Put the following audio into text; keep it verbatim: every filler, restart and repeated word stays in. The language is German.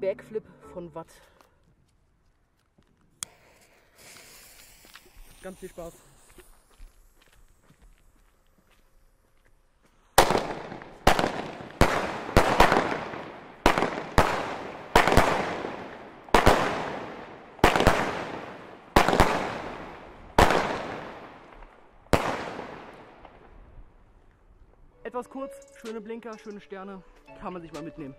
Back Flip von Watt. Ganz viel Spaß. Etwas kurz, schöne Blinker, schöne Sterne, kann man sich mal mitnehmen.